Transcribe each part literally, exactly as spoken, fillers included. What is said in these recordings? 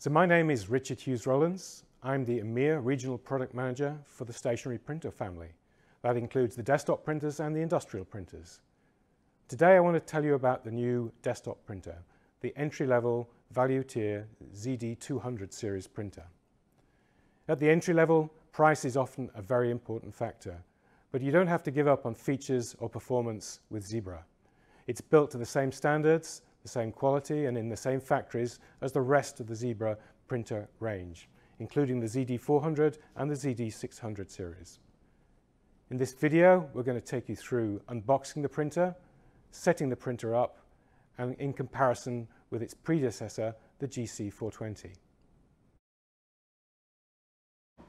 So my name is Richard Hughes-Rowlands. I'm the EMEA Regional Product Manager for the stationary printer family. That includes the desktop printers and the industrial printers. Today I want to tell you about the new desktop printer, the entry-level value tier Z D two hundred series printer. At the entry level, price is often a very important factor, but you don't have to give up on features or performance with Zebra. It's built to the same standards, the same quality, and in the same factories as the rest of the Zebra printer range, including the Z D four hundred and the Z D six hundred series. In this video, we're going to take you through unboxing the printer, setting the printer up, and in comparison with its predecessor, the G C four twenty.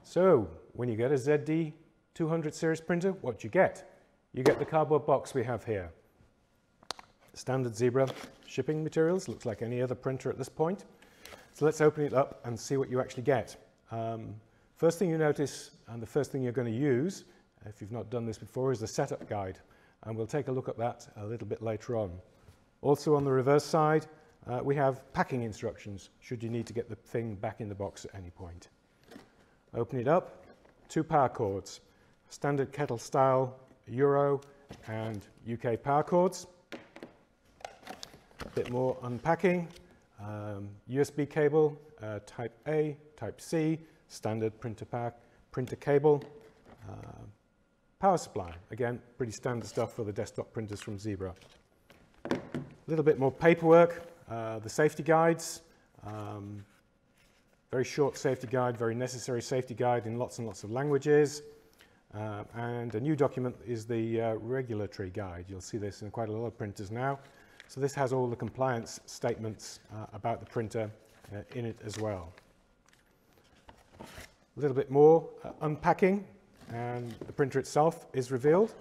So, when you get a Z D two hundred series printer, what do you get? You get the cardboard box we have here. Standard Zebra shipping materials, looks like any other printer at this point. So let's open it up and see what you actually get. Um, first thing you notice, and the first thing you're going to use, if you've not done this before, is the setup guide. And we'll take a look at that a little bit later on. Also on the reverse side, uh, we have packing instructions, should you need to get the thing back in the box at any point. Open it up, two power cords, standard kettle style Euro and U K power cords, a bit more unpacking, um, U S B cable, uh, type A, type C, standard printer pack, printer cable, uh, power supply, again pretty standard stuff for the desktop printers from Zebra. A little bit more paperwork, uh, the safety guides, um, very short safety guide, very necessary safety guide in lots and lots of languages. Uh, and a new document is the uh, regulatory guide. You'll see this in quite a lot of printers now. So this has all the compliance statements uh, about the printer uh, in it as well. A little bit more uh, unpacking, and the printer itself is revealed.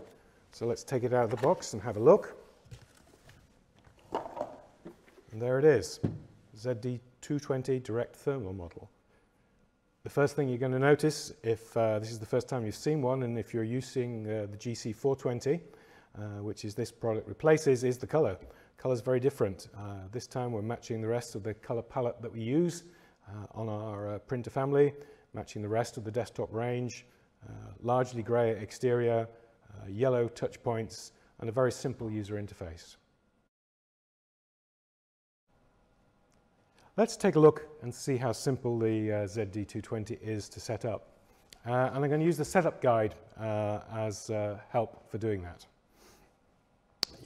So let's take it out of the box and have a look. And there it is. Z D two twenty direct thermal model. The first thing you're going to notice, if uh, this is the first time you've seen one, and if you're using uh, the G C four twenty, uh, which is this product replaces, is the color. Color's very different. Uh, this time we're matching the rest of the color palette that we use uh, on our uh, printer family, matching the rest of the desktop range, uh, largely gray exterior, uh, yellow touch points, and a very simple user interface. Let's take a look and see how simple the uh, Z D two twenty is to set up. Uh, and I'm going to use the setup guide uh, as uh, help for doing that.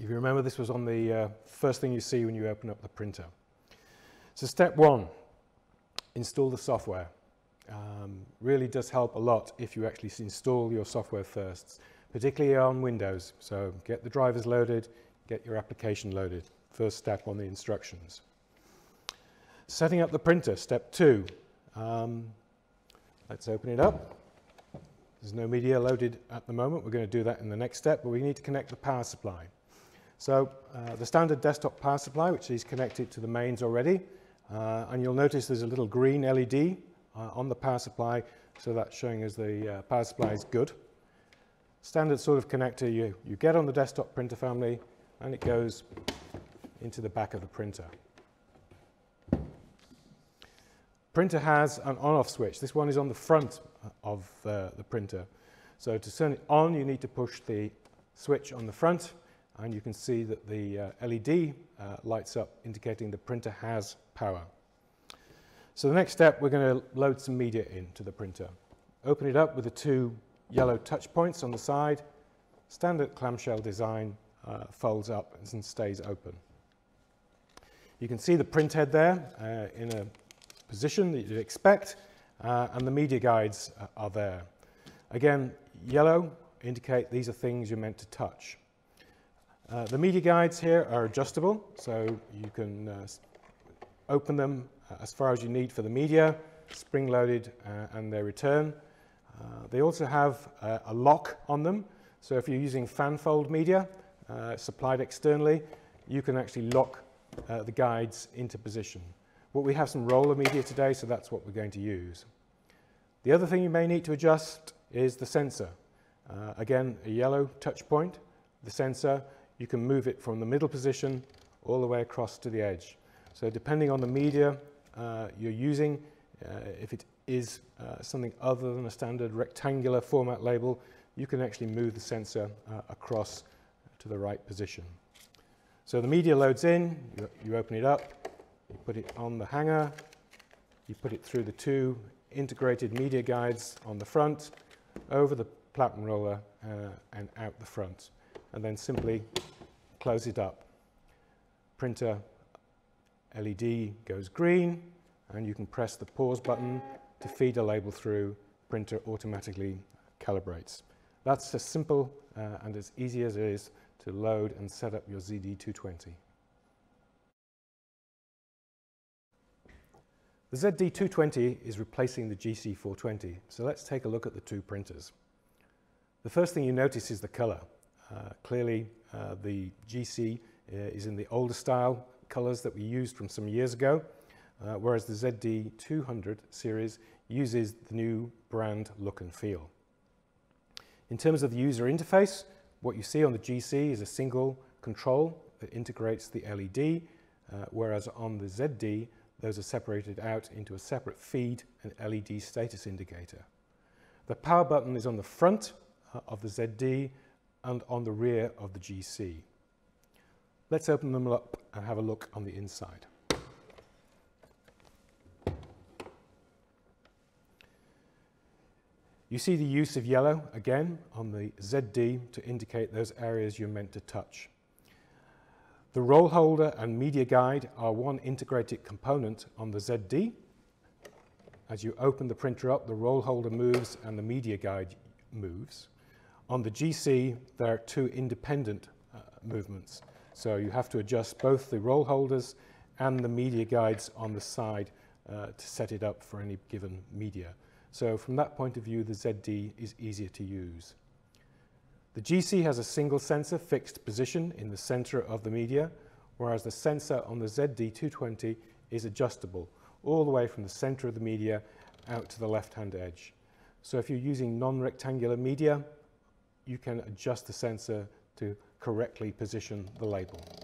If you remember, this was on the uh, first thing you see when you open up the printer. So step one, install the software. Um, really does help a lot if you actually install your software first, particularly on Windows. So get the drivers loaded, get your application loaded. First step on the instructions. Setting up the printer, step two. Um, let's open it up. There's no media loaded at the moment. We're going to do that in the next step, but we need to connect the power supply. So uh, the standard desktop power supply, which is connected to the mains already, uh, and you'll notice there's a little green L E D uh, on the power supply, so that's showing us the uh, power supply is good. Standard sort of connector you, you get on the desktop printer family, and it goes into the back of the printer. Printer has an on-off switch. This one is on the front of uh, the printer. So to turn it on, you need to push the switch on the front, and you can see that the uh, L E D uh, lights up, indicating the printer has power. So the next step, we're going to load some media into the printer. Open it up with the two yellow touch points on the side. Standard clamshell design, uh, folds up and stays open. You can see the printhead there uh, in a position that you'd expect, uh, and the media guides uh, are there. Again, yellow indicate these are things you're meant to touch. Uh, the media guides here are adjustable, so you can uh, open them uh, as far as you need for the media, spring-loaded, uh, and their return. Uh, they also have uh, a lock on them, so if you're using fan-fold media uh, supplied externally, you can actually lock uh, the guides into position. Well, we have some roller media today, so that's what we're going to use. The other thing you may need to adjust is the sensor. Uh, again, a yellow touch point. The sensor, you can move it from the middle position all the way across to the edge. So depending on the media uh, you're using. Uh, if it is uh, something other than a standard rectangular format label, you can actually move the sensor uh, across to the right position. So the media loads in, you, you open it up, you put it on the hanger, you put it through the two integrated media guides on the front, over the platen roller uh, and out the front, and then simply close it up. Printer L E D goes green, and you can press the pause button to feed a label through. Printer automatically calibrates. That's as simple uh, and as easy as it is to load and set up your Z D two twenty. The Z D two twenty is replacing the G C four twenty, so let's take a look at the two printers. The first thing you notice is the color. Uh, clearly uh, the G C uh, is in the older style colors that we used from some years ago, Uh, whereas the Z D two hundred series uses the new brand look and feel. In terms of the user interface, what you see on the G C is a single control that integrates the L E D, uh, whereas on the Z D, those are separated out into a separate feed and L E D status indicator. The power button is on the front uh, of the Z D and on the rear of the G C. Let's open them up and have a look on the inside. You see the use of yellow, again, on the Z D to indicate those areas you're meant to touch. The roll holder and media guide are one integrated component on the Z D. As you open the printer up, the roll holder moves and the media guide moves. On the G C, there are two independent uh, movements, so you have to adjust both the roll holders and the media guides on the side uh, to set it up for any given media. So from that point of view, the Z D is easier to use. The G C has a single sensor fixed position in the center of the media, whereas the sensor on the Z D two twenty is adjustable all the way from the center of the media out to the left-hand edge. So if you're using non-rectangular media, you can adjust the sensor to correctly position the label.